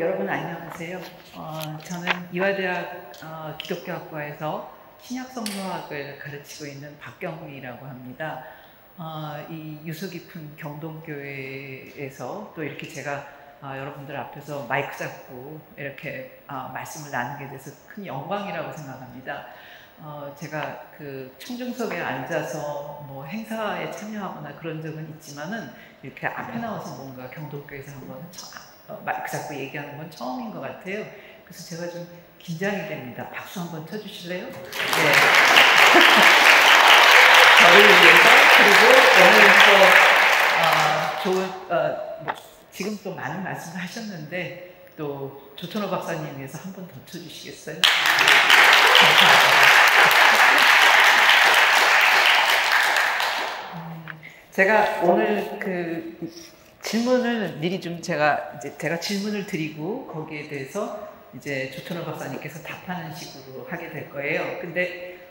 여러분 안녕하세요. 저는 이화대학 기독교학과에서 신약성서학을 가르치고 있는 박경미라고 합니다. 이 유수 깊은 경동교회에서 또 이렇게 제가 여러분들 앞에서 마이크 잡고 이렇게 말씀을 나누게 돼서 큰 영광이라고 생각합니다. 제가 그 청중석에 앉아서 뭐 행사에 참여하거나 그런 적은 있지만은 이렇게 앞에 나와서 뭔가 경동교회에서 한번 마이크 잡고 얘기하는 건 처음인 것 같아요. 그래서 제가 좀 긴장이 됩니다. 박수 한번 쳐주실래요? 네. 저를 위해서, 그리고 오늘 또 지금 또 많은 말씀을 하셨는데 또 조천호 박사님 위해서 한 번 더 쳐주시겠어요? 제가 오늘 그 질문을 미리 좀 제가 질문을 드리고 거기에 대해서 이제 조천호 박사님께서 답하는 식으로 하게 될 거예요. 근데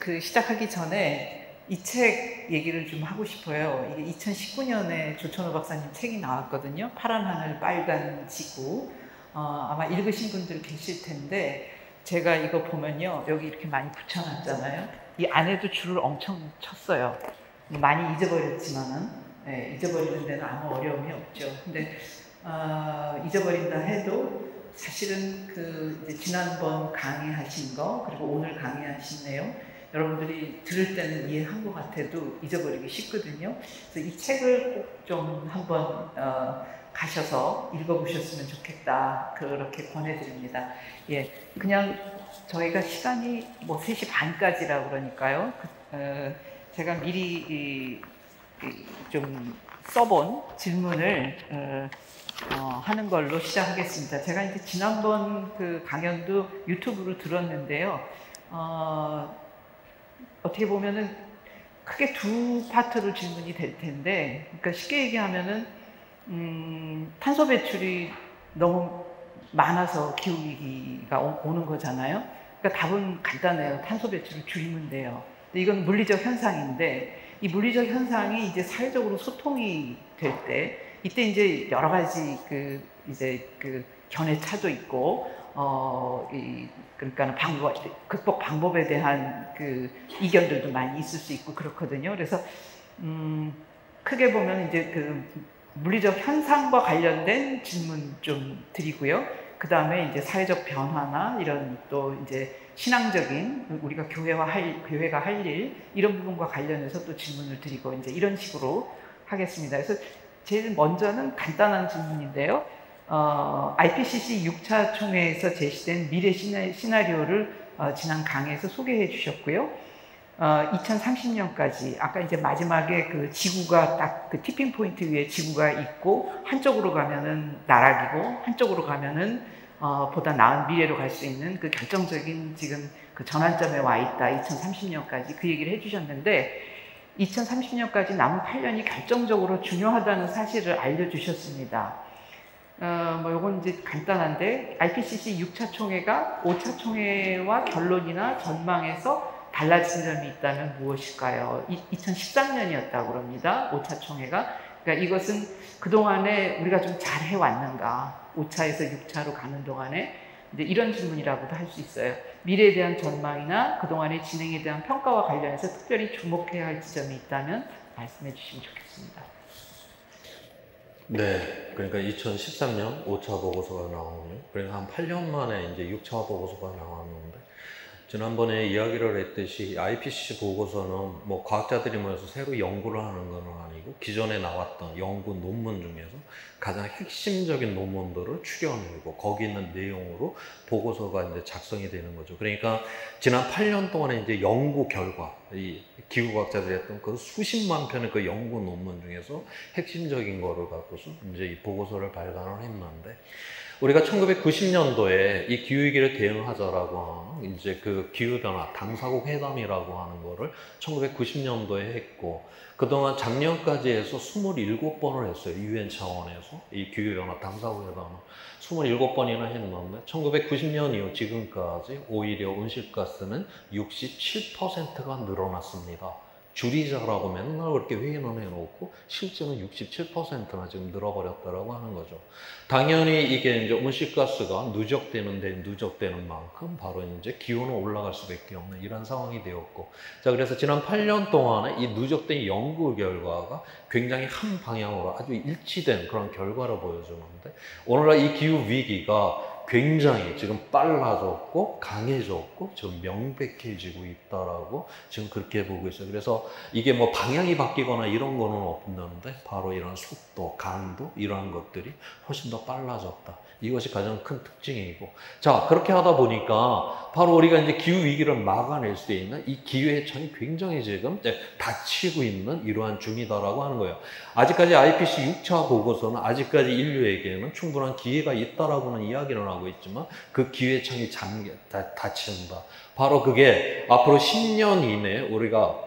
그 시작하기 전에 이 책 얘기를 좀 하고 싶어요. 이게 2019년에 조천호 박사님 책이 나왔거든요. 파란 하늘 빨간 지구. 아마 읽으신 분들 계실 텐데 제가 이거 보면요, 여기 이렇게 많이 붙여놨잖아요. 이 안에도 줄을 엄청 쳤어요. 많이 잊어버렸지만은, 네, 잊어버리는 데는 아무 어려움이 없죠. 근데 잊어버린다 해도 사실은 그 이제 지난번 강의하신 거 그리고 오늘 강의하신 내용 여러분들이 들을 때는 이해한 것 같아도 잊어버리기 쉽거든요. 그래서 이 책을 꼭 좀 한번 가셔서 읽어보셨으면 좋겠다, 그렇게 권해드립니다. 예, 그냥 저희가 시간이 뭐 3시 반까지라 그러니까요. 제가 미리 좀 써본 질문을 하는 걸로 시작하겠습니다. 제가 이제 지난번 그 강연도 유튜브로 들었는데요. 어떻게 보면은 크게 두 파트로 질문이 될 텐데, 그러니까 쉽게 얘기하면은 탄소 배출이 너무 많아서 기후위기가 오는 거잖아요. 그러니까 답은 간단해요. 탄소 배출을 줄이면 돼요. 근데 이건 물리적 현상인데, 이 물리적 현상이 이제 사회적으로 소통이 될 때, 이때 이제 여러 가지 그 이제 그 견해차도 있고, 그러니까 극복 방법에 대한 그 이견들도 많이 있을 수 있고 그렇거든요. 그래서 크게 보면 이제 그 물리적 현상과 관련된 질문 좀 드리고요. 그 다음에 이제 사회적 변화나 이런 또 이제 신앙적인 우리가 교회가 할 일, 이런 부분과 관련해서 또 질문을 드리고 이제 이런 식으로 하겠습니다. 그래서 제일 먼저는 간단한 질문인데요. IPCC 6차 총회에서 제시된 미래 시나리오를 지난 강의에서 소개해 주셨고요. 2030년까지, 아까 이제 마지막에 그 지구가 딱 그 티핑 포인트 위에 지구가 있고, 한쪽으로 가면은 나락이고, 한쪽으로 가면은 보다 나은 미래로 갈 수 있는 그 결정적인 지금 그 전환점에 와 있다. 2030년까지 그 얘기를 해주셨는데, 2030년까지 남은 8년이 결정적으로 중요하다는 사실을 알려주셨습니다. 뭐 요건 이제 간단한데, IPCC 6차 총회가 5차 총회와 결론이나 전망에서 달라진 점이 있다면 무엇일까요? 2013년이었다고 그럽니다. 5차 총회가. 그러니까 이것은 그동안에 우리가 좀 잘 해왔는가, 5차에서 6차로 가는 동안에 이제 이런 질문이라고도 할 수 있어요. 미래에 대한 전망이나 그동안의 진행에 대한 평가와 관련해서 특별히 주목해야 할 지점이 있다면 말씀해 주시면 좋겠습니다. 네, 그러니까 2013년 5차 보고서가 나오네요. 그러니까 한 8년 만에 이제 6차 보고서가 나왔는데, 지난번에 이야기를 했듯이 IPCC 보고서는 뭐 과학자들이 모여서 새로 연구를 하는 건 아니고 기존에 나왔던 연구 논문 중에서 가장 핵심적인 논문들을 추려내고 거기 있는 내용으로 보고서가 이제 작성이 되는 거죠. 그러니까 지난 8년 동안에 이제 연구 결과, 이 기후과학자들이 했던 그 수십만 편의 그 연구 논문 중에서 핵심적인 거를 갖고서 이제 이 보고서를 발간을 했는데, 우리가 1990년도에 이 기후위기를 대응하자라고 하는 이제 그 기후변화 당사국 회담이라고 하는 거를 1990년도에 했고, 그동안 작년까지 해서 27번을 했어요. UN 차원에서 이 기후변화 당사국 회담을 27번이나 했는데 1990년 이후 지금까지 오히려 온실가스는 67%가 늘어났습니다. 줄이자라고 맨날 그렇게 회의는 해놓고 실제는 67%나 지금 늘어버렸다라고 하는 거죠. 당연히 이게 이제 온실가스가 누적되는 만큼 바로 이제 기온은 올라갈 수밖에 없는 이런 상황이 되었고, 자 그래서 지난 8년 동안에 이 누적된 연구 결과가 굉장히 한 방향으로 아주 일치된 그런 결과를 보여주는데, 오늘날 이 기후 위기가 굉장히 지금 빨라졌고 강해졌고 지금 명백해지고 있다라고 지금 그렇게 보고 있어요. 그래서 이게 뭐 방향이 바뀌거나 이런 거는 없는데 바로 이런 속도, 강도 이런 것들이 훨씬 더 빨라졌다. 이것이 가장 큰 특징이고, 자 그렇게 하다 보니까 바로 우리가 이제 기후 위기를 막아낼 수 있는 이 기회의 창이 굉장히 지금 닫히고 있는 이러한 중이다라고 하는 거예요. 아직까지 IPCC 6차 보고서는 아직까지 인류에게는 충분한 기회가 있다라고는 이야기를 하고 있지만 그 기회의 창이 닫힌다. 바로 그게 앞으로 10년 이내에 우리가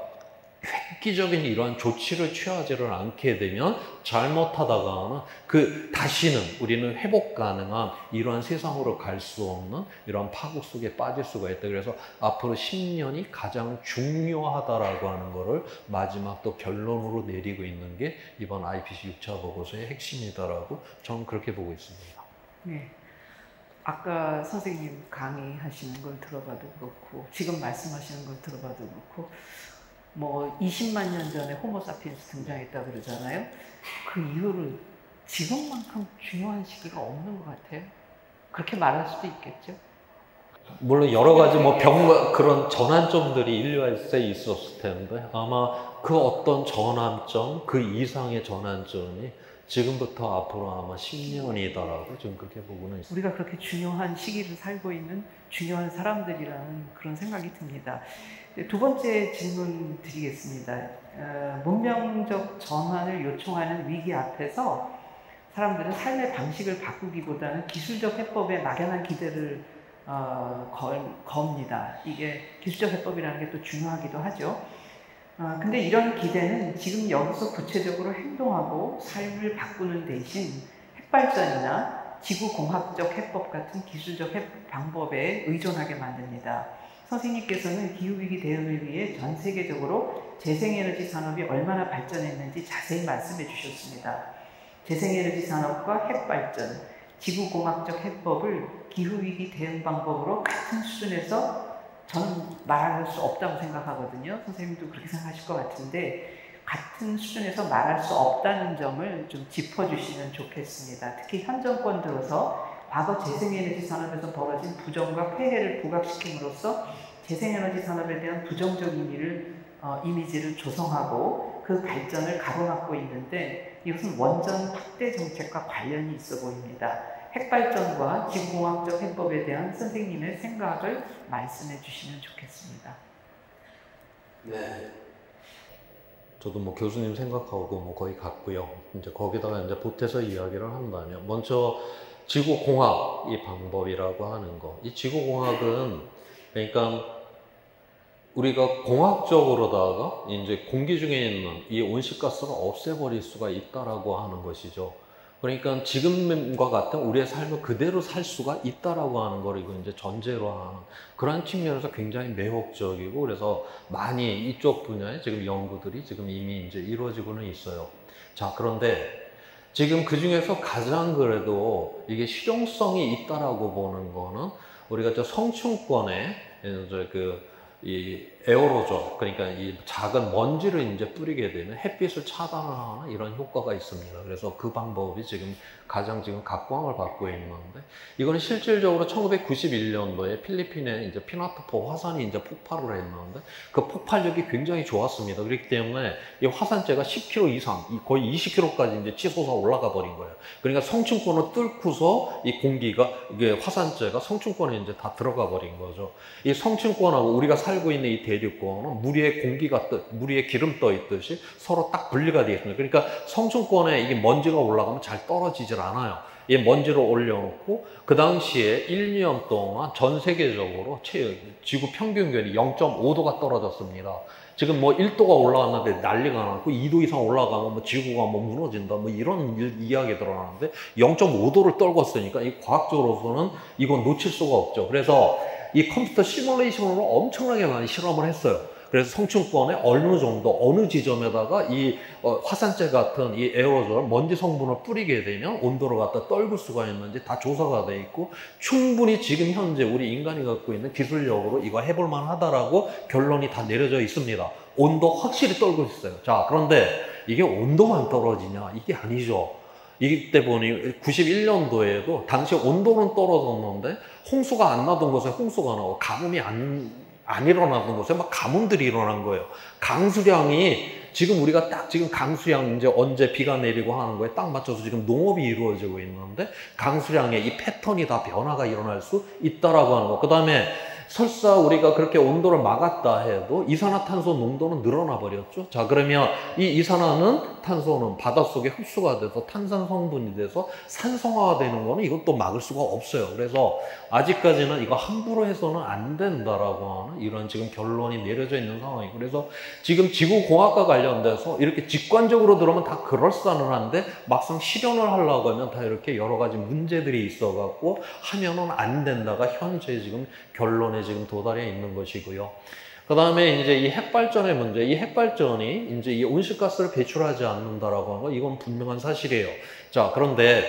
획기적인 이러한 조치를 취하지를 않게 되면 잘못하다가는 그 다시는 우리는 회복 가능한 이러한 세상으로 갈 수 없는 이런 파국 속에 빠질 수가 있다. 그래서 앞으로 10년이 가장 중요하다라고 하는 거를 마지막 또 결론으로 내리고 있는 게 이번 IPCC 6차 보고서의 핵심이다라고 저는 그렇게 보고 있습니다. 네. 아까 선생님 강의하시는 걸 들어봐도 그렇고 지금 말씀하시는 걸 들어봐도 그렇고 뭐 20만 년 전에 호모사피엔스 등장했다 그러잖아요. 그 이후로 지금만큼 중요한 시기가 없는 것 같아요. 그렇게 말할 수도 있겠죠. 물론 여러 가지 뭐 그런 전환점들이 인류에서 있었을 텐데 아마 그 어떤 전환점, 그 이상의 전환점이 지금부터 앞으로 아마 10년이다라고 지금 그렇게 보고는 있습니다. 우리가 그렇게 중요한 시기를 살고 있는 중요한 사람들이라는 그런 생각이 듭니다. 두 번째 질문 드리겠습니다. 문명적 전환을 요청하는 위기 앞에서 사람들은 삶의 방식을 바꾸기보다는 기술적 해법에 막연한 기대를 겁니다. 이게 기술적 해법이라는 게 또 중요하기도 하죠. 근데 이런 기대는 지금 여기서 구체적으로 행동하고 삶을 바꾸는 대신 핵발전이나 지구공학적 해법 같은 기술적 방법에 의존하게 만듭니다. 선생님께서는 기후위기 대응을 위해 전 세계적으로 재생에너지 산업이 얼마나 발전했는지 자세히 말씀해 주셨습니다. 재생에너지 산업과 핵발전, 지구공학적 해법을 기후위기 대응 방법으로 같은 수준에서 저는 말할 수 없다고 생각하거든요. 선생님도 그렇게 생각하실 것 같은데 같은 수준에서 말할 수 없다는 점을 좀 짚어주시면 좋겠습니다. 특히 현 정권 들어서 과거 재생에너지 산업에서 벌어진 부정과 폐해를 부각시킴으로써 재생에너지 산업에 대한 부정적 이미지를 조성하고 그 발전을 가로막고 있는데 이것은 원전 확대 정책과 관련이 있어 보입니다. 핵발전과 지구공학적 해법에 대한 선생님의 생각을 말씀해 주시면 좋겠습니다. 네. 저도 뭐 교수님 생각하고 뭐 거의 같고요. 이제 거기다가 이제 보태서 이야기를 한다면 먼저 지구공학 이 방법이라고 하는 거. 이 지구공학은 그러니까 우리가 공학적으로다가 이제 공기 중에 있는 이 온실가스를 없애버릴 수가 있다라고 하는 것이죠. 그러니까 지금과 같은 우리의 삶을 그대로 살 수가 있다라고 하는 걸 이거 이제 전제로 하는 그런 측면에서 굉장히 매혹적이고, 그래서 많이 이쪽 분야에 지금 연구들이 지금 이미 이제 이루어지고는 있어요. 자, 그런데 지금 그 중에서 가장 그래도 이게 실용성이 있다라고 보는 거는 우리가 저 성층권에 이제 이 에어로졸, 그러니까 이 작은 먼지를 이제 뿌리게 되는 햇빛을 차단을 하는 이런 효과가 있습니다. 그래서 그 방법이 지금 가장 지금 각광을 받고 있는 건데, 이거는 실질적으로 1991년도에 필리핀에 이제 피나투보 화산이 이제 폭발을 했는데 그 폭발력이 굉장히 좋았습니다. 그렇기 때문에 이 화산재가 10km 이상, 거의 20km까지 이제 치솟아 올라가 버린 거예요. 그러니까 성층권을 뚫고서 이 공기가, 이게 화산재가 성층권에 이제 다 들어가 버린 거죠. 이 성층권하고 우리가 살고 있는 이 대륙권은 물 위에 공기가 물 위에 기름 떠 있듯이 서로 딱 분리가 되겠습니다. 그러니까 성층권에 이게 먼지가 올라가면 잘 떨어지질 않아요. 먼지로 올려놓고 그 당시에 1, 2년 동안 전 세계적으로 지구 평균 기온이 0.5도가 떨어졌습니다. 지금 뭐 1도가 올라왔는데 난리가 났고 2도 이상 올라가면 뭐 지구가 뭐 무너진다 뭐 이런 이야기 들어가는데 0.5도를 떨궜으니까 이 과학적으로서는 이건 놓칠 수가 없죠. 그래서 이 컴퓨터 시뮬레이션으로 엄청나게 많이 실험을 했어요. 그래서 성층권의 어느 정도, 어느 지점에다가 이 화산재 같은 이 에어로졸, 먼지 성분을 뿌리게 되면 온도를 갖다 떨굴 수가 있는지 다 조사가 돼 있고 충분히 지금 현재 우리 인간이 갖고 있는 기술력으로 이거 해볼 만하다라고 결론이 다 내려져 있습니다. 온도 확실히 떨고 있어요. 자, 그런데 이게 온도만 떨어지냐? 이게 아니죠. 이때 보니 91년도에도 당시 온도는 떨어졌는데 홍수가 안 나던 곳에 홍수가 나고 가뭄이 안 일어나던 곳에 막 가뭄들이 일어난 거예요. 강수량이 지금 우리가 딱 지금 강수량 이제 언제 비가 내리고 하는 거에 딱 맞춰서 지금 농업이 이루어지고 있는데 강수량의 이 패턴이 다 변화가 일어날 수 있다라고 하는 거. 그다음에 설사 우리가 그렇게 온도를 막았다 해도 이산화탄소 농도는 늘어나 버렸죠. 자, 그러면 이 이산화탄소는 바닷속에 흡수가 돼서 탄산 성분이 돼서 산성화가 되는 거는 이것도 막을 수가 없어요. 그래서 아직까지는 이거 함부로 해서는 안 된다라고 하는 이런 지금 결론이 내려져 있는 상황이고, 그래서 지금 지구공학과 관련돼서 이렇게 직관적으로 들으면 다 그럴싸는 한데 막상 실현을 하려고 하면 다 이렇게 여러 가지 문제들이 있어 갖고 하면은 안 된다가 현재 지금 결론에 지금 도달해 있는 것이고요. 그 다음에 이제 이 핵발전의 문제, 이 핵발전이 이제 이 온실가스를 배출하지 않는다라고 하는 거, 이건 분명한 사실이에요. 자, 그런데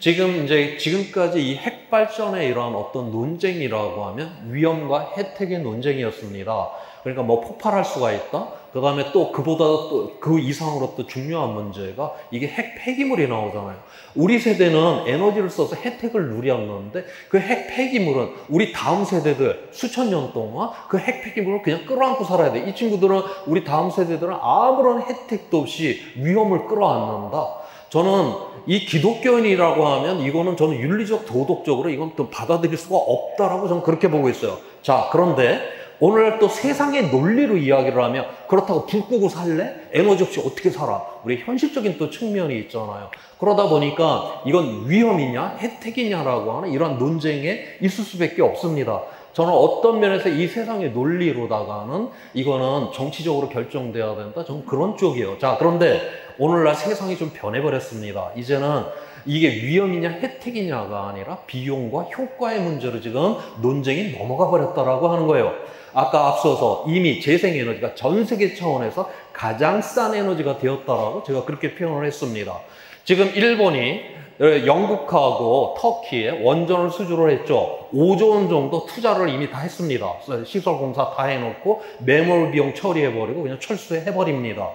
지금 이제 지금까지 이 핵발전의 이러한 어떤 논쟁이라고 하면 위험과 혜택의 논쟁이었습니다. 그러니까 뭐 폭발할 수가 있다. 그 다음에 또 그보다 또 그 이상으로 또 중요한 문제가 이게 핵 폐기물이 나오잖아요. 우리 세대는 에너지를 써서 혜택을 누렸는데 그 핵 폐기물은 우리 다음 세대들 수천 년 동안 그 핵 폐기물을 그냥 끌어안고 살아야 돼. 이 친구들은 우리 다음 세대들은 아무런 혜택도 없이 위험을 끌어안는다. 저는 이 기독교인이라고 하면 이거는 저는 윤리적 도덕적으로 이건 또 받아들일 수가 없다라고 저는 그렇게 보고 있어요. 자, 그런데 오늘날 또 세상의 논리로 이야기를 하면 그렇다고 불 끄고 살래? 에너지 없이 어떻게 살아? 우리 현실적인 또 측면이 있잖아요. 그러다 보니까 이건 위험이냐 혜택이냐라고 하는 이러한 논쟁에 있을 수밖에 없습니다. 저는 어떤 면에서 이 세상의 논리로다가는 이거는 정치적으로 결정돼야 된다. 저는 그런 쪽이에요. 자, 그런데 오늘날 세상이 좀 변해버렸습니다. 이제는 이게 위험이냐 혜택이냐가 아니라 비용과 효과의 문제로 지금 논쟁이 넘어가 버렸다라고 하는 거예요. 아까 앞서서 이미 재생에너지가 전 세계 차원에서 가장 싼 에너지가 되었다라고 제가 그렇게 표현을 했습니다. 지금 일본이 영국하고 터키에 원전을 수주를 했죠. 5조 원 정도 투자를 이미 다 했습니다. 시설 공사 다 해놓고 매몰 비용 처리해버리고 그냥 철수해버립니다.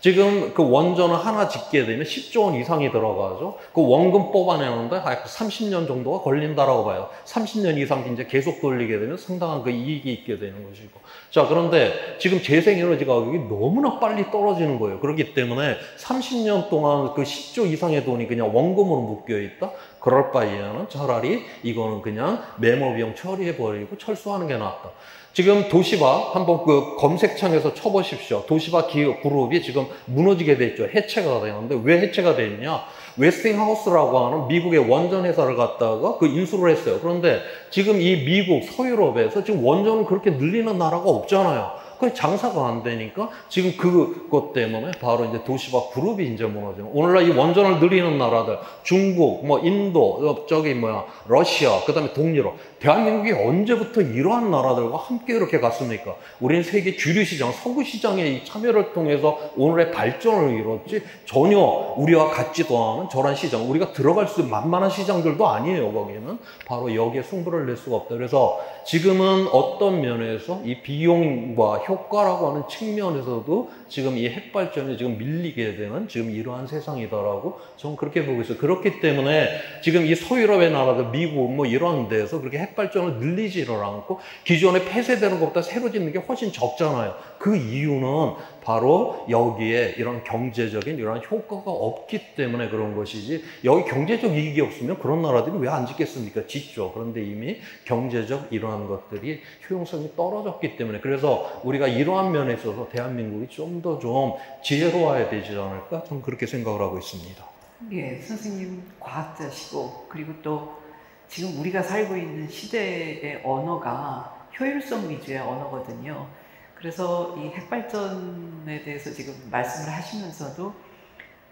지금 그 원전을 하나 짓게 되면 10조 원 이상이 들어가죠. 그 원금 뽑아내는데 30년 정도가 걸린다라고 봐요. 30년 이상 이제 계속 돌리게 되면 상당한 그 이익이 있게 되는 것이고. 자, 그런데 지금 재생에너지 가격이 너무나 빨리 떨어지는 거예요. 그렇기 때문에 30년 동안 그 10조 이상의 돈이 그냥 원금으로 묶여 있다? 그럴 바에는 차라리 이거는 그냥 매몰비용 처리해버리고 철수하는 게 낫다. 지금 도시바 한번 그 검색창에서 쳐보십시오. 도시바 기업 그룹이 지금 무너지게 됐죠. 해체가 되는데 왜 해체가 됐냐? 웨스팅하우스라고 하는 미국의 원전 회사를 갖다가 그 인수를 했어요. 그런데 지금 이 미국 서유럽에서 지금 원전을 그렇게 늘리는 나라가 없잖아요. 그 장사가 안 되니까 지금 그것 때문에 바로 이제 도시바 그룹이 이제 무너지는. 오늘날 이 원전을 늘리는 나라들 중국, 뭐 인도, 러시아, 그다음에 동유럽, 대한민국이 언제부터 이러한 나라들과 함께 이렇게 갔습니까? 우리는 세계 주류 시장, 서구 시장의 이 참여를 통해서 오늘의 발전을 이뤘지 전혀 우리와 같지도 않은 저런 시장, 우리가 들어갈 수 만만한 시장들도 아니에요. 거기는 바로 여기에 승부를 낼 수가 없다. 그래서 지금은 어떤 면에서 이 비용과 효과라고 하는 측면에서도 지금 이 핵발전이 지금 밀리게 되는 지금 이러한 세상이다라고 저는 그렇게 보고 있어요. 그렇기 때문에 지금 이 서유럽의 나라들, 미국 뭐 이런 데서 그렇게 핵발전을 늘리지를 않고 기존에 폐쇄되는 것보다 새로 짓는 게 훨씬 적잖아요. 그 이유는 바로 여기에 이런 경제적인 이런 효과가 없기 때문에 그런 것이지, 여기 경제적 이익이 없으면 그런 나라들이 왜 안 짓겠습니까? 짓죠. 그런데 이미 경제적 이러한 것들이 효용성이 떨어졌기 때문에, 그래서 우리가 이러한 면에 있어서 대한민국이 좀 더 좀 지혜로워야 되지 않을까 저는 그렇게 생각을 하고 있습니다. 예, 선생님 과학자시고 그리고 또 지금 우리가 살고 있는 시대의 언어가 효율성 위주의 언어거든요. 그래서 이 핵발전에 대해서 지금 말씀을 하시면서도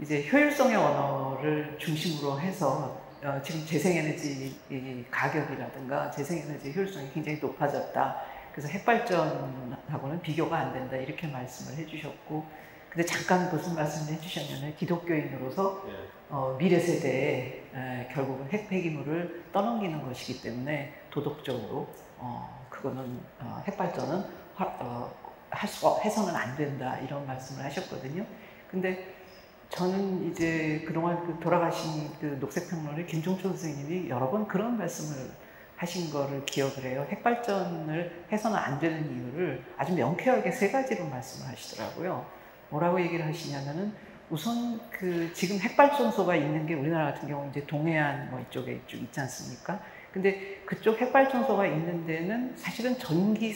이제 효율성의 언어를 중심으로 해서 지금 재생에너지 가격이라든가 재생에너지 효율성이 굉장히 높아졌다. 그래서 핵발전하고는 비교가 안 된다. 이렇게 말씀을 해주셨고, 근데 잠깐 무슨 말씀을 해주셨냐면 기독교인으로서 미래 세대에 결국은 핵 폐기물을 떠넘기는 것이기 때문에 도덕적으로 그거는 핵발전은 해서는 안 된다 이런 말씀을 하셨거든요. 근데 저는 이제 그동안 돌아가신 그 녹색평론의 김종철 선생님이 여러 번 그런 말씀을 하신 거를 기억을 해요. 핵발전을 해서는 안 되는 이유를 아주 명쾌하게 세 가지로 말씀을 하시더라고요. 뭐라고 얘기를 하시냐면은 우선 그 지금 핵발전소가 있는 게 우리나라 같은 경우 이제 동해안 뭐 이쪽에 쭉 있지 않습니까? 근데 그쪽 핵발전소가 있는 데는 사실은 전기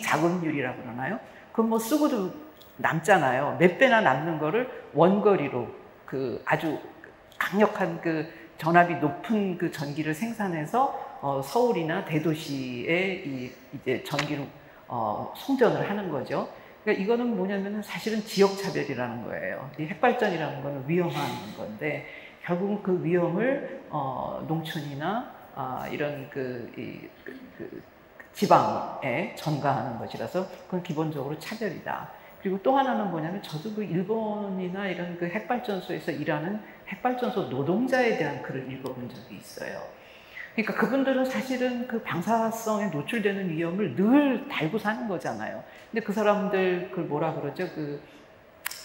자급률이라고 그러나요? 그건 뭐 쓰고도 남잖아요. 몇 배나 남는 거를 원거리로 그 아주 강력한 그 전압이 높은 그 전기를 생산해서 서울이나 대도시에 이제 전기로 송전을 하는 거죠. 그러니까 이거는 뭐냐면 사실은 지역 차별이라는 거예요. 이 핵발전이라는 거는 위험한 건데 결국은 그 위험을 농촌이나 이런 그 지방에 전가하는 것이라서 그건 기본적으로 차별이다. 그리고 또 하나는 뭐냐면 저도 그 일본이나 이런 그 핵발전소에서 일하는 핵발전소 노동자에 대한 글을 읽어본 적이 있어요. 그러니까 그분들은 사실은 그 방사성에 노출되는 위험을 늘 달고 사는 거잖아요. 근데 그 사람들 그 뭐라 그러죠? 그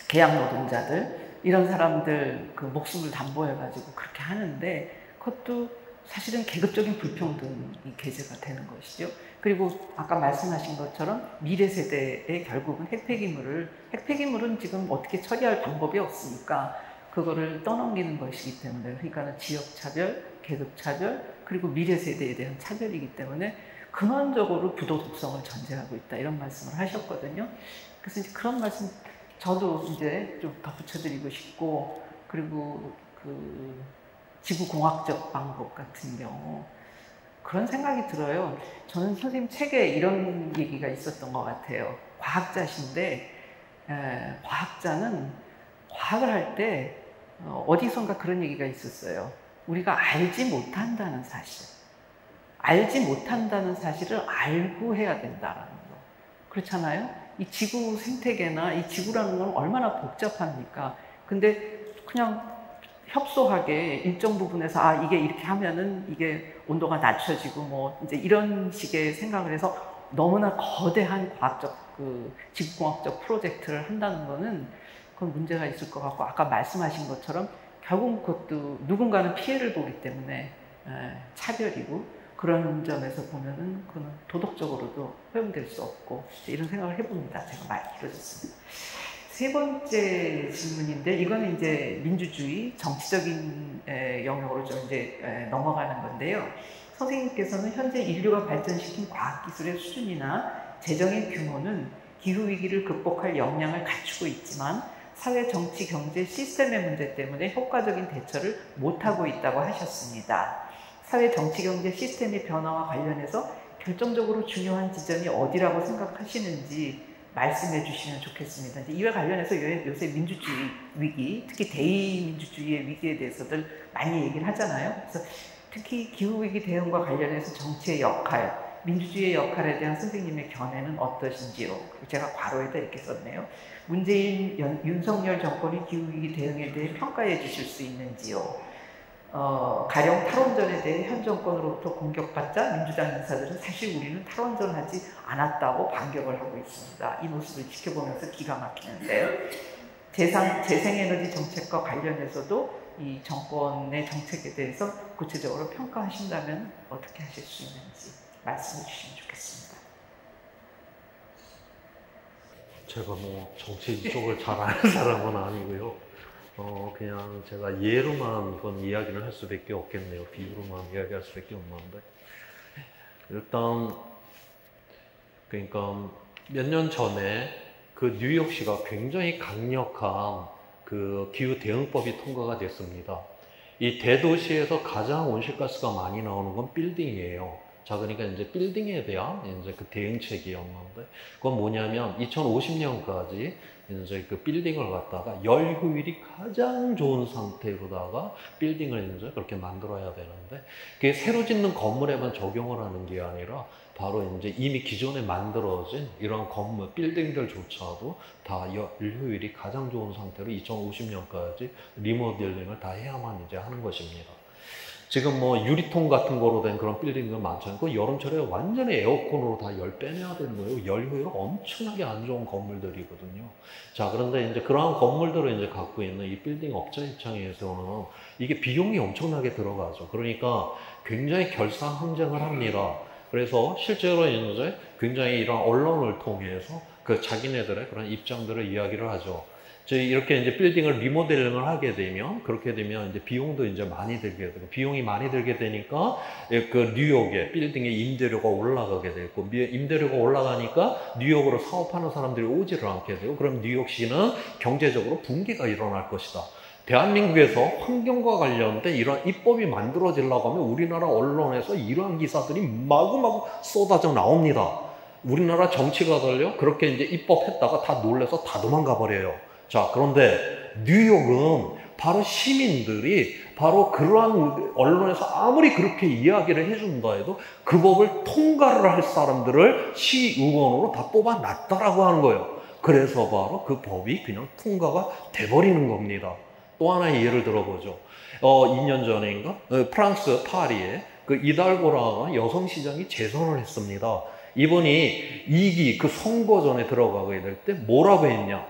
계약 노동자들 이런 사람들 그 목숨을 담보해가지고 그렇게 하는데 그것도 사실은 계급적인 불평등이 계제가 되는 것이죠. 그리고 아까 말씀하신 것처럼 미래 세대에 결국은 핵폐기물은 지금 어떻게 처리할 방법이 없으니까 그거를 떠넘기는 것이기 때문에, 그러니까 지역 차별, 계급 차별, 그리고 미래 세대에 대한 차별이기 때문에 근원적으로 부도덕성을 전제하고 있다 이런 말씀을 하셨거든요. 그래서 이제 그런 말씀 저도 이제 좀 덧붙여드리고 싶고, 그리고 그 지구공학적 방법 같은 경우 그런 생각이 들어요. 저는 선생님 책에 이런 얘기가 있었던 것 같아요. 과학자신데 과학자는 과학을 할 때 어디선가 그런 얘기가 있었어요. 우리가 알지 못한다는 사실, 알지 못한다는 사실을 알고 해야 된다라는 거. 그렇잖아요? 이 지구 생태계나 이 지구라는 건 얼마나 복잡합니까? 근데 그냥 협소하게 일정 부분에서 아 이게 이렇게 하면은 이게 온도가 낮춰지고 뭐 이제 이런 식의 생각을 해서 너무나 거대한 과학적 그 지구공학적 프로젝트를 한다는 거는 그건 문제가 있을 것 같고, 아까 말씀하신 것처럼 결국 그것도 누군가는 피해를 보기 때문에 차별이고, 그런 점에서 보면은 그건 도덕적으로도 허용될 수 없고 이런 생각을 해봅니다. 제가 많이 길어졌습니다. 세 번째 질문인데, 이거는 이제 민주주의 정치적인 영역으로 좀 이제 넘어가는 건데요. 선생님께서는 현재 인류가 발전시킨 과학기술의 수준이나 재정의 규모는 기후위기를 극복할 역량을 갖추고 있지만 사회, 정치, 경제 시스템의 문제 때문에 효과적인 대처를 못하고 있다고 하셨습니다. 사회, 정치, 경제 시스템의 변화와 관련해서 결정적으로 중요한 지점이 어디라고 생각하시는지 말씀해 주시면 좋겠습니다. 이와 관련해서 요새 민주주의 위기, 특히 대의민주주의의 위기에 대해서들 많이 얘기를 하잖아요. 그래서 특히 기후위기 대응과 관련해서 정치의 역할, 민주주의의 역할에 대한 선생님의 견해는 어떠신지요? 제가 괄호에다 이렇게 썼네요. 문재인, 윤석열 정권의 기후위기 대응에 대해 평가해 주실 수 있는지요? 가령 탈원전에 대해 현 정권으로부터 공격받자 민주당 인사들은 사실 우리는 탈원전하지 않았다고 반격을 하고 있습니다. 이 모습을 지켜보면서 기가 막히는데요. 재생에너지 정책과 관련해서도 이 정권의 정책에 대해서 구체적으로 평가하신다면 어떻게 하실 수 있는지 말씀해 주시면 좋겠습니다. 제가 뭐 정치 이쪽을 잘 아는 사람은 아니고요. 그냥 제가 예로만 이건 이야기를 할 수밖에 없겠네요. 비유로만 이야기할 수밖에 없는데, 일단 그러니까 몇 년 전에 그 뉴욕시가 굉장히 강력한 그 기후 대응법이 통과가 됐습니다. 이 대도시에서 가장 온실가스가 많이 나오는 건 빌딩이에요. 자, 그러니까 이제 빌딩에 대한 이제 그 대응책이었는데, 그건 뭐냐면 2050년까지 이제 그 빌딩을 갖다가 열효율이 가장 좋은 상태로다가 빌딩을 이제 그렇게 만들어야 되는데, 그게 새로 짓는 건물에만 적용을 하는 게 아니라 바로 이제 이미 기존에 만들어진 이런 건물, 빌딩들조차도 다 열효율이 가장 좋은 상태로 2050년까지 리모델링을 다 해야만 이제 하는 것입니다. 지금 뭐 유리통 같은 거로 된 그런 빌딩들 많잖아요. 그 여름철에 완전히 에어컨으로 다 열 빼내야 되는 거예요. 열효율 엄청나게 안 좋은 건물들이거든요. 자, 그런데 이제 그러한 건물들을 이제 갖고 있는 이 빌딩 업자 입장에서는 이게 비용이 엄청나게 들어가죠. 그러니까 굉장히 결사항쟁을 합니다. 그래서 실제로 이제 굉장히 이런 언론을 통해서 그 자기네들의 그런 입장들을 이야기를 하죠. 이렇게 이제 빌딩을 리모델링을 하게 되면, 그렇게 되면 이제 비용도 이제 많이 들게 되고, 비용이 많이 들게 되니까 그 뉴욕에 빌딩의 임대료가 올라가게 되고, 임대료가 올라가니까 뉴욕으로 사업하는 사람들이 오지를 않게 되고, 그럼 뉴욕시는 경제적으로 붕괴가 일어날 것이다. 대한민국에서 환경과 관련된 이런 입법이 만들어지려고 하면 우리나라 언론에서 이러한 기사들이 마구마구 쏟아져 나옵니다. 우리나라 정치가들요, 그렇게 이제 입법했다가 다 놀라서 다 도망가 버려요. 자, 그런데 뉴욕은 바로 시민들이 바로 그러한 언론에서 아무리 그렇게 이야기를 해준다 해도 그 법을 통과를 할 사람들을 시의원으로 다 뽑아놨다라고 하는 거예요. 그래서 바로 그 법이 그냥 통과가 돼버리는 겁니다. 또 하나의 예를 들어보죠. 2년 전인가 프랑스 파리에 그 이달고라가 여성시장이 재선을 했습니다. 이번이 2기 그 선거 전에 들어가게 될 때 뭐라고 했냐.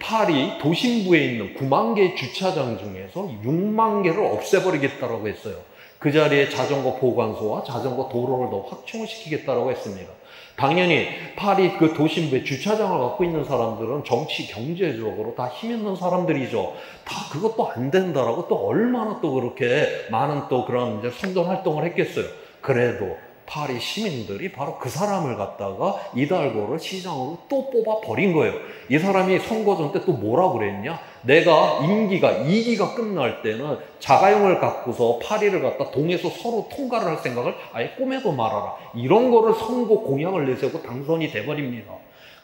파리 도심부에 있는 9만 개의 주차장 중에서 6만 개를 없애버리겠다라고 했어요. 그 자리에 자전거 보관소와 자전거 도로를 더 확충시키겠다라고 했습니다. 당연히 파리 그 도심부에 주차장을 갖고 있는 사람들은 정치, 경제적으로 다 힘 있는 사람들이죠. 다 그것도 안 된다라고 또 얼마나 또 그렇게 많은 또 그런 이제 선전 활동을 했겠어요. 그래도 파리 시민들이 바로 그 사람을 갖다가 이달고를 시장으로 또 뽑아버린 거예요. 이 사람이 선거전 때 또 뭐라고 그랬냐? 내가 임기가 2기가 끝날 때는 자가용을 갖고서 파리를 갖다 동에서 서로 통과를 할 생각을 아예 꿈에도 말아라. 이런 거를 선거 공약을 내세우고 당선이 돼버립니다.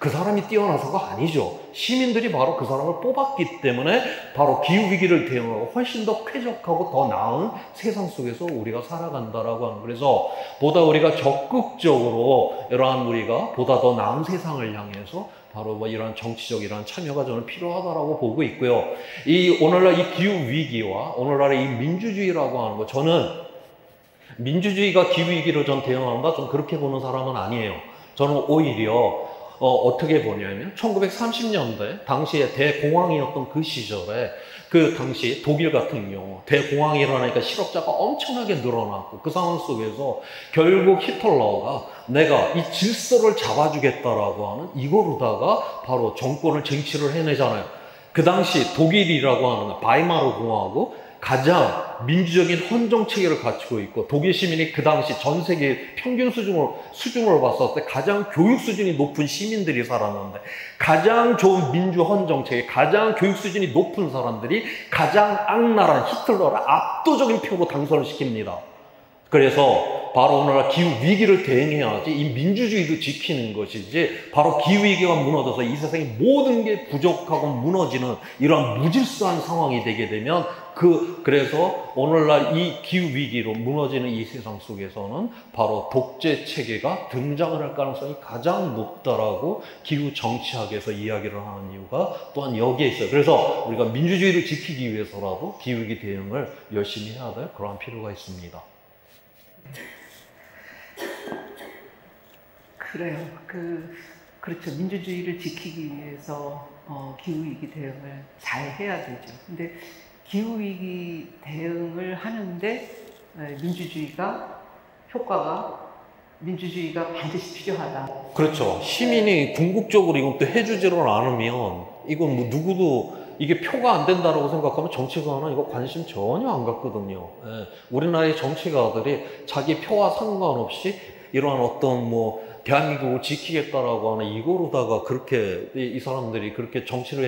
그 사람이 뛰어나서가 아니죠. 시민들이 바로 그 사람을 뽑았기 때문에 바로 기후위기를 대응하고 훨씬 더 쾌적하고 더 나은 세상 속에서 우리가 살아간다라고 하는, 그래서 보다 우리가 적극적으로 이러한 우리가 보다 더 나은 세상을 향해서 바로 뭐 이런 정치적 이런 참여가 저는 필요하다라고 보고 있고요. 이 오늘날 이 기후위기와 오늘날의 이 민주주의라고 하는 거, 저는 민주주의가 기후위기로 전 대응한다, 전 그렇게 보는 사람은 아니에요. 저는 오히려 어떻게 보냐면 1930년대 당시에 대공황이었던 그 시절에 그 당시 독일 같은 경우 대공황이 일어나니까 실업자가 엄청나게 늘어났고, 그 상황 속에서 결국 히틀러가 내가 이 질서를 잡아주겠다라고 하는 이거로다가 바로 정권을 쟁취를 해내잖아요. 그 당시 독일이라고 하는 바이마르 공화국 가장 민주적인 헌정체계를 갖추고 있고, 독일 시민이 그 당시 전 세계 평균 수준으로 봤을 때 가장 교육 수준이 높은 시민들이 살았는데, 가장 좋은 민주 헌정체계, 가장 교육 수준이 높은 사람들이 가장 악랄한 히틀러를 압도적인 표로 당선을 시킵니다. 그래서 바로 오늘날 기후위기를 대응해야지 이 민주주의도 지키는 것이지, 바로 기후위기가 무너져서 이 세상의 모든 게 부족하고 무너지는 이런 무질서한 상황이 되게 되면, 그래서 오늘날 이 기후위기로 무너지는 이 세상 속에서는 바로 독재체계가 등장을 할 가능성이 가장 높다라고 기후정치학에서 이야기를 하는 이유가 또한 여기에 있어요. 그래서 우리가 민주주의를 지키기 위해서라도 기후위기 대응을 열심히 해야 될 그러한 필요가 있습니다. 그래요. 그렇죠. 민주주의를 지키기 위해서 기후위기 대응을 잘 해야 되죠. 근데 기후위기 대응을 하는데 민주주의가 반드시 필요하다. 그렇죠. 시민이 궁극적으로 이건 또 해주지를 않으면, 이건 뭐 누구도 이게 표가 안 된다라고 생각하면 정치가는 이거 관심 전혀 안 갖거든요. 예. 우리나라의 정치가들이 자기 표와 상관없이 이러한 어떤 뭐 대한민국을 지키겠다라고 하는 이거로다가 그렇게 이 사람들이 그렇게 정치를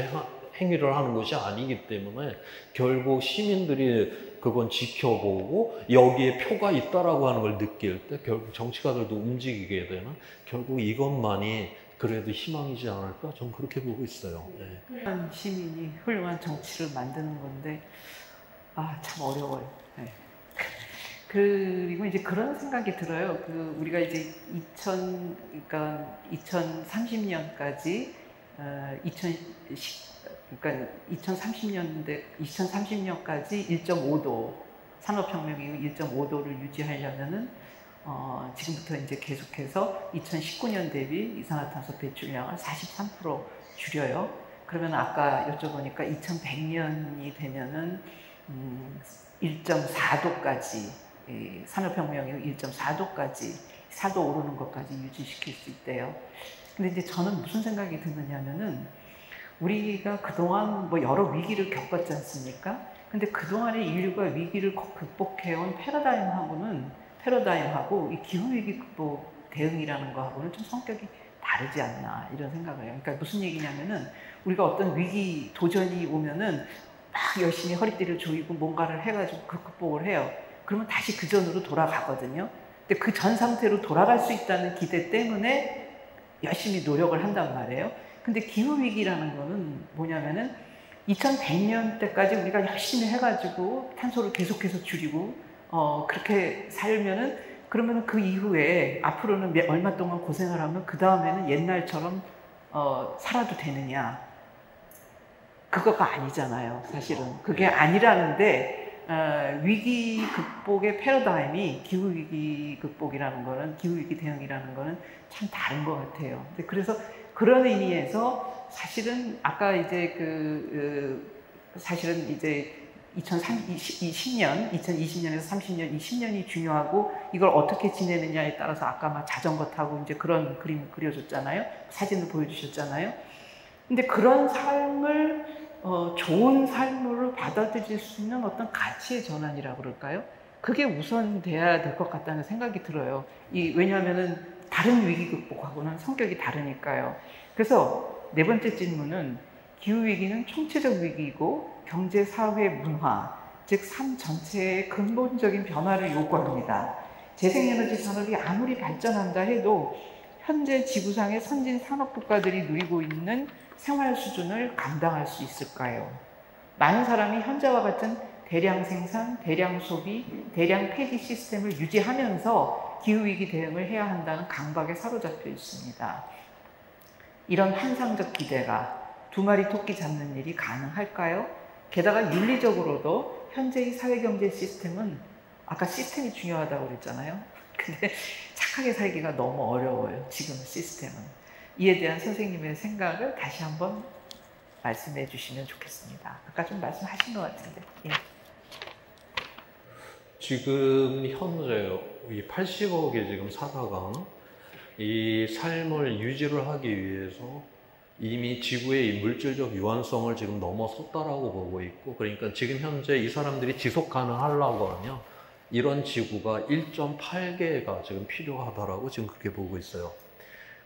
행위를 하는 것이 아니기 때문에 결국 시민들이 그건 지켜보고 여기에 표가 있다라고 하는 걸 느낄 때 결국 정치가들도 움직이게 되는, 결국 이것만이 그래도 희망이지 않을까? 전 그렇게 보고 있어요. 네. 훌륭한 시민이 훌륭한 정치를 만드는 건데 아, 참 어려워요. 네. 그리고 이제 그런 생각이 들어요. 우리가 이제 2030년까지 2030년까지 1.5도, 산업혁명이 1.5도를 유지하려면은 지금부터 이제 계속해서 2019년 대비 이산화탄소 배출량을 43% 줄여요. 그러면 아까 여쭤보니까 2100년이 되면은 1.4도까지, 산업혁명이 1.4도까지, 4도 오르는 것까지 유지시킬 수 있대요. 근데 이제 저는 무슨 생각이 드느냐면은 우리가 그동안 뭐 여러 위기를 겪었지 않습니까? 근데 그동안에 인류가 위기를 극복해온 패러다임하고 이 기후위기 극복 대응이라는 거하고는 좀 성격이 다르지 않나 이런 생각을 해요. 그러니까 무슨 얘기냐면은 우리가 어떤 위기, 도전이 오면은 막 열심히 허리띠를 조이고 뭔가를 해가지고 그 극복을 해요. 그러면 다시 그 전으로 돌아가거든요. 근데 그 전 상태로 돌아갈 수 있다는 기대 때문에 열심히 노력을 한단 말이에요. 근데 기후위기라는 거는 뭐냐면은 2100년 때까지 우리가 열심히 해가지고 탄소를 계속해서 줄이고 그렇게 살면은, 그러면 그 이후에 앞으로는 얼마 동안 고생을 하면 그 다음에는 옛날처럼 살아도 되느냐? 그거가 아니잖아요, 사실은. 그게 아니라는데 위기 극복의 패러다임이 기후 위기 극복이라는 거는, 기후 위기 대응이라는 거는 참 다른 것 같아요. 그래서 그런 의미에서 사실은 아까 이제 사실은 이제 2020년에서 30년, 이 10년이 중요하고 이걸 어떻게 지내느냐에 따라서 아까 막 자전거 타고 이제 그런 그림을 그려줬잖아요. 사진을 보여주셨잖아요. 근데 그런 삶을, 좋은 삶으로 받아들일 수 있는 어떤 가치의 전환이라고 그럴까요? 그게 우선 돼야 될 것 같다는 생각이 들어요. 왜냐하면은 다른 위기 극복하고는 성격이 다르니까요. 그래서 네 번째 질문은 기후위기는 총체적 위기이고 경제, 사회, 문화, 즉 삶 전체의 근본적인 변화를 요구합니다. 재생에너지 산업이 아무리 발전한다 해도 현재 지구상의 선진 산업국가들이 누리고 있는 생활 수준을 감당할 수 있을까요? 많은 사람이 현재와 같은 대량 생산, 대량 소비, 대량 폐기 시스템을 유지하면서 기후위기 대응을 해야 한다는 강박에 사로잡혀 있습니다. 이런 환상적 기대가 두 마리 토끼 잡는 일이 가능할까요? 게다가 윤리적으로도 현재의 사회경제 시스템은, 아까 시스템이 중요하다고 그랬잖아요. 근데 착하게 살기가 너무 어려워요, 지금 시스템은. 이에 대한 선생님의 생각을 다시 한번 말씀해 주시면 좋겠습니다. 아까 좀 말씀하신 것 같은데. 예. 지금 현재 이 80억이 지금 살아가는 이 삶을 유지를 하기 위해서 이미 지구의 이 물질적 유한성을 지금 넘어섰다라고 보고 있고, 그러니까 지금 현재 이 사람들이 지속 가능하려고 하면 이런 지구가 1.8개가 지금 필요하다라고 지금 그렇게 보고 있어요.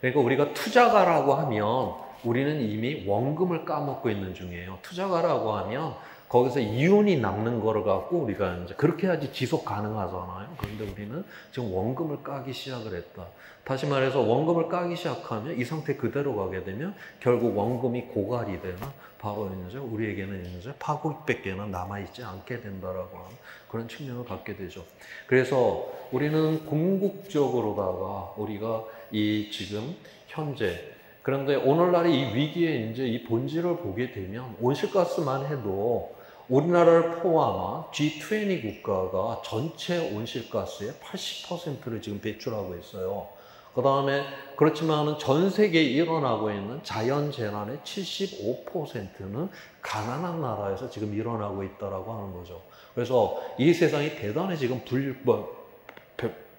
그러니까 우리가 투자가라고 하면 우리는 이미 원금을 까먹고 있는 중이에요. 투자가라고 하면 거기서 이윤이 남는 거를 갖고 우리가 이제 그렇게 해야지 지속 가능하잖아요. 그런데 우리는 지금 원금을 까기 시작을 했다. 다시 말해서 원금을 까기 시작하면 이 상태 그대로 가게 되면 결국 원금이 고갈이 되나, 바로 이제 우리에게는 이제 파국밖에는 남아있지 않게 된다라고 하는 그런 측면을 갖게 되죠. 그래서 우리는 궁극적으로다가 우리가 이 지금 현재, 그런데 오늘날의 이 위기에 이제 이 본질을 보게 되면 온실가스만 해도 우리나라를 포함한 G20 국가가 전체 온실가스의 80%를 지금 배출하고 있어요. 그 다음에 그렇지만 전 세계에 일어나고 있는 자연재난의 75%는 가난한 나라에서 지금 일어나고 있다라고 하는 거죠. 그래서 이 세상이 대단히 지금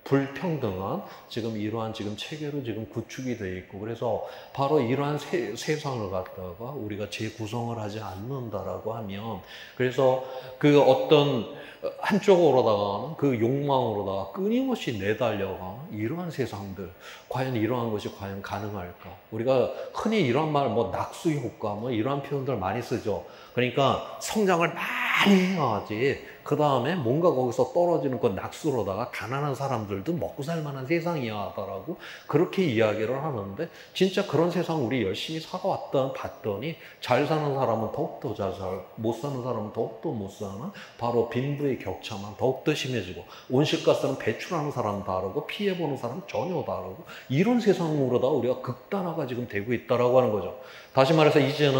불평등한 지금 이러한 지금 체계로 지금 구축이 되어 있고, 그래서 바로 이러한 세상을 갖다가 우리가 재구성을 하지 않는다라고 하면, 그래서 그 어떤 한쪽으로다가 그 욕망으로다가 끊임없이 내달려가는 이러한 세상들, 과연 이러한 것이 과연 가능할까? 우리가 흔히 이런 말, 뭐 낙수효과, 뭐 이러한 표현들 많이 쓰죠. 그러니까 성장을 많이 해야지 그 다음에 뭔가 거기서 떨어지는 건 낙수로다가 가난한 사람들도 먹고 살 만한 세상이야 라고 그렇게 이야기를 하는데, 진짜 그런 세상 우리 열심히 살아왔다 봤더니 잘 사는 사람은 더욱더 잘 살고 못 사는 사람은 더욱더 못 사는, 바로 빈부의 격차만 더욱더 심해지고, 온실가스는 배출하는 사람 다르고 피해보는 사람 전혀 다르고, 이런 세상으로다 우리가 극단화가 지금 되고 있다라고 하는 거죠. 다시 말해서 이제는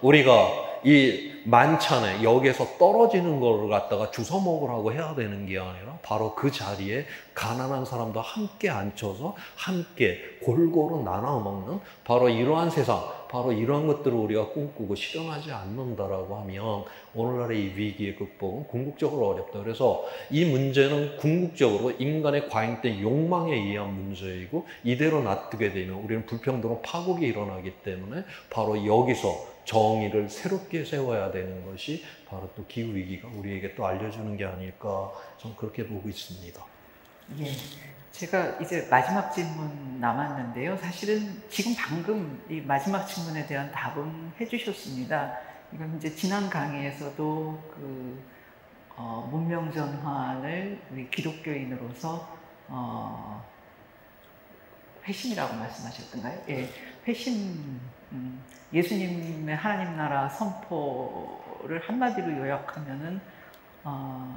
우리가 이 만찬에 여기에서 떨어지는 걸 갖다가 주워 먹으라고 해야 되는 게 아니라, 바로 그 자리에 가난한 사람도 함께 앉혀서 함께 골고루 나눠 먹는 바로 이러한 세상, 바로 이러한 것들을 우리가 꿈꾸고 실현하지 않는다라고 하면 오늘날의 이 위기의 극복은 궁극적으로 어렵다. 그래서 이 문제는 궁극적으로 인간의 과잉된 욕망에 의한 문제이고, 이대로 놔두게 되면 우리는 불평등은 파국이 일어나기 때문에 바로 여기서 정의를 새롭게 세워야 되는 것이 바로 또 기후위기가 우리에게 또 알려주는 게 아닐까, 저는 그렇게 보고 있습니다. 예, 제가 이제 마지막 질문 남았는데요. 사실은 지금 방금 이 마지막 질문에 대한 답은 해주셨습니다. 이건 이제 지난 강의에서도 그 문명전환을 우리 기독교인으로서 회심이라고 말씀하셨던가요? 예, 회심. 예수님의 하나님 나라 선포를 한마디로 요약하면은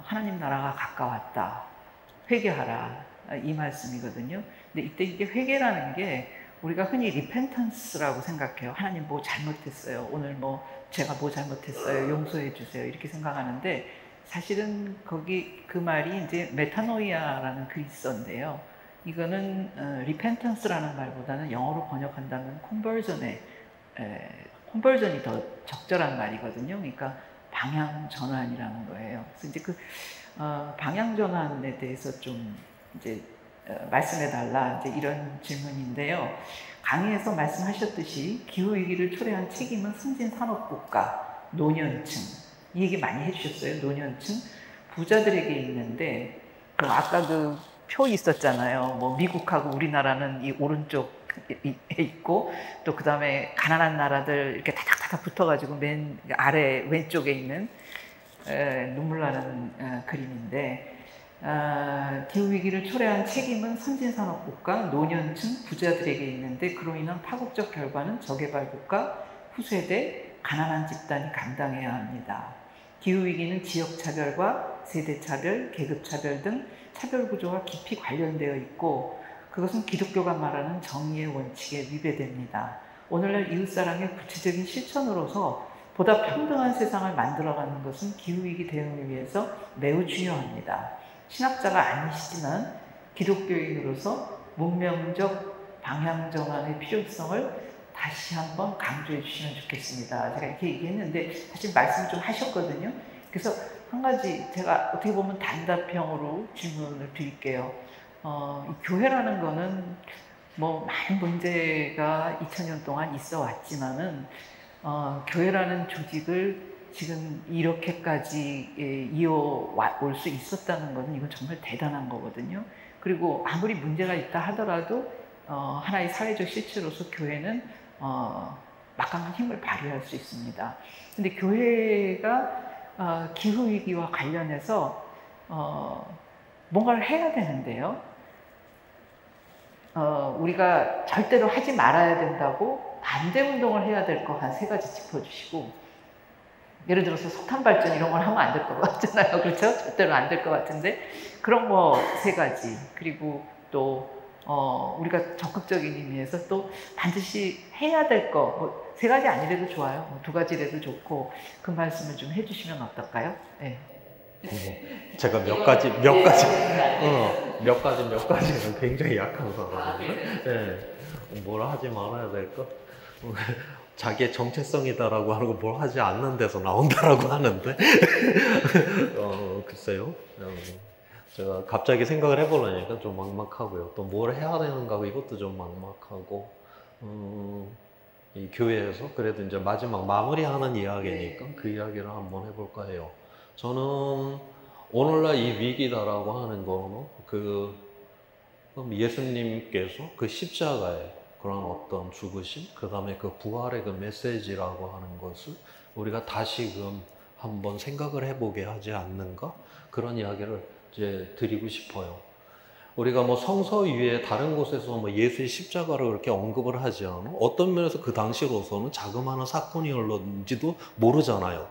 하나님 나라가 가까웠다, 회개하라, 이 말씀이거든요. 근데 이때 이게 회개라는 게 우리가 흔히 리펜턴스라고 생각해요. 하나님 뭐 잘못했어요, 오늘 뭐 제가 뭐 잘못했어요, 용서해 주세요, 이렇게 생각하는데, 사실은 거기 그 말이 이제 메타노이아라는 그리스어인데요, 이거는 리펜턴스라는 말보다는 영어로 번역한다면 컨버전이 더 적절한 말이거든요. 그러니까 방향 전환이라는 거예요. 그래서 이제 그 방향 전환에 대해서 좀 이제 말씀해 달라, 이제 이런 질문인데요. 강의에서 말씀하셨듯이 기후 위기를 초래한 책임은 승진 산업국가, 노년층, 이 얘기 많이 해주셨어요. 노년층 부자들에게 있는데, 그럼 아까 그 표 있었잖아요. 뭐 미국하고 우리나라는 이 오른쪽 있고, 또 그 다음에 가난한 나라들 이렇게 다닥다닥 붙어가지고 맨 아래 왼쪽에 있는 눈물 나는 그림인데, 기후 위기를 초래한 책임은 선진산업국가, 노년층, 부자들에게 있는데, 그로 인한 파국적 결과는 저개발국가, 후세대, 가난한 집단이 감당해야 합니다. 기후 위기는 지역 차별과 세대 차별, 계급 차별 등 차별 구조와 깊이 관련되어 있고, 그것은 기독교가 말하는 정의의 원칙에 위배됩니다. 오늘날 이웃사랑의 구체적인 실천으로서 보다 평등한 세상을 만들어가는 것은 기후위기 대응을 위해서 매우 중요합니다. 신학자가 아니시지만 기독교인으로서 문명적 방향전환의 필요성을 다시 한번 강조해 주시면 좋겠습니다. 제가 이렇게 얘기했는데 사실 말씀 좀 하셨거든요. 그래서 한 가지 제가 어떻게 보면 단답형으로 질문을 드릴게요. 이 교회라는 거는 뭐 많은 문제가 2000년 동안 있어 왔지만은 교회라는 조직을 지금 이렇게까지 이어올 수 있었다는 거는 이건 정말 대단한 거거든요. 그리고 아무리 문제가 있다 하더라도 하나의 사회적 실체로서 교회는 막강한 힘을 발휘할 수 있습니다. 근데 교회가 기후위기와 관련해서 뭔가를 해야 되는데요. 우리가 절대로 하지 말아야 된다고 반대운동을 해야 될 거 한 세 가지 짚어주시고, 예를 들어서 석탄발전 이런 걸 하면 안 될 것 같잖아요. 그렇죠? 절대로 안 될 것 같은데, 그런 거 세 가지, 그리고 또 우리가 적극적인 의미에서 또 반드시 해야 될 거, 뭐 세 가지 아니래도 좋아요. 뭐 두 가지래도 좋고, 그 말씀을 좀 해주시면 어떨까요? 네. 제가 몇 가지는 굉장히 약한 거거든요. 네. 뭘 하지 말아야 될까? 자기의 정체성이다라고 하는 거 뭘 하지 않는 데서 나온다라고 하는데, 글쎄요. 제가 갑자기 생각을 해보려니까 좀 막막하고요. 또 뭘 해야 되는가 하고 이것도 좀 막막하고, 이 교회에서 그래도 이제 마지막 마무리하는 이야기니까 그 이야기를 한번 해볼까 해요. 저는 오늘날 이 위기다라고 하는 거는 예수님께서 그 십자가의 그런 어떤 죽으심, 그 다음에 그 부활의 그 메시지라고 하는 것을 우리가 다시금 한번 생각을 해보게 하지 않는가? 그런 이야기를 이제 드리고 싶어요. 우리가 뭐 성서 위에 다른 곳에서 뭐 예수의 십자가를 그렇게 언급을 하지 않아? 어떤 면에서 그 당시로서는 자그마한 사건이었는지도 모르잖아요.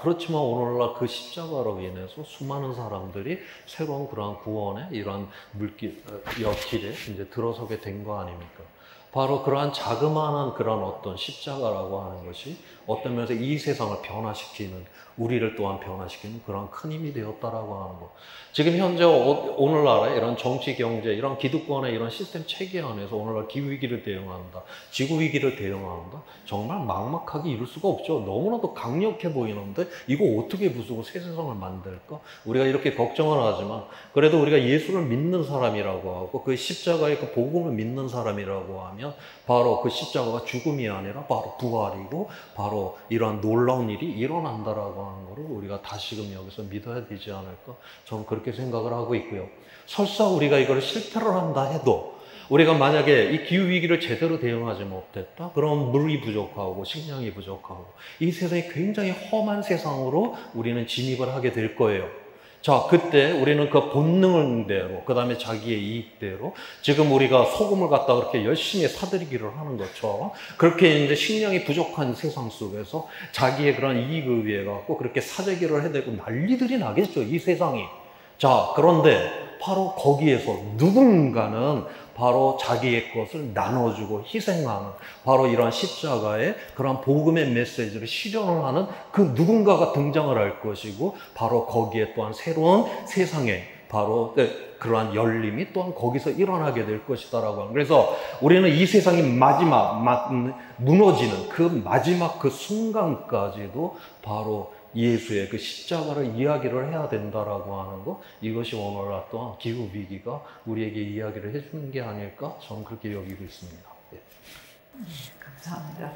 그렇지만 오늘날 그 십자가로 인해서 수많은 사람들이 새로운 그러한 구원의 이러한 물길, 옆길에 이제 들어서게 된 거 아닙니까? 바로 그러한 자그마한 그런 어떤 십자가라고 하는 것이 어떤 면에서 이 세상을 변화시키는, 우리를 또한 변화시키는 그런 큰 힘이 되었다라고 하는 것. 지금 현재 오늘날에 이런 정치, 경제, 이런 기득권의 이런 시스템 체계 안에서 오늘날 기후위기를 대응한다, 지구위기를 대응한다. 정말 막막하게 이룰 수가 없죠. 너무나도 강력해 보이는데 이거 어떻게 부수고 새 세상을 만들까? 우리가 이렇게 걱정을 하지만 그래도 우리가 예수를 믿는 사람이라고 하고 그 십자가의 그 복음을 믿는 사람이라고 하면 바로 그 십자가가 죽음이 아니라 바로 부활이고 바로 이러한 놀라운 일이 일어난다라고 하는 것을 우리가 다시금 여기서 믿어야 되지 않을까? 저는 그렇게 생각을 하고 있고요. 설사 우리가 이걸 실패를 한다 해도 우리가 만약에 이 기후위기를 제대로 대응하지 못했다? 그럼 물이 부족하고 식량이 부족하고 이 세상이 굉장히 험한 세상으로 우리는 진입을 하게 될 거예요. 자, 그때 우리는 그 본능대로, 그 다음에 자기의 이익대로, 지금 우리가 소금을 갖다 그렇게 열심히 사들이기를 하는 것처럼, 그렇게 이제 식량이 부족한 세상 속에서 자기의 그런 이익에 의해 갖고 그렇게 사재기를 해대고 난리들이 나겠죠, 이 세상이. 자, 그런데 바로 거기에서 누군가는 바로 자기의 것을 나눠주고 희생하는 바로 이러한 십자가의 그런 복음의 메시지를 실현을 하는 그 누군가가 등장을 할 것이고 바로 거기에 또한 새로운 세상에 바로 그러한 열림이 또한 거기서 일어나게 될 것이다라고 하는. 그래서 우리는 이 세상이 마지막 무너지는 그 마지막 그 순간까지도 바로 예수의 그 십자가를 이야기를 해야 된다라고 하는 것, 이것이 오늘날 또한 기후위기가 우리에게 이야기를 해주는 게 아닐까? 저는 그렇게 여기고 있습니다. 네. 감사합니다.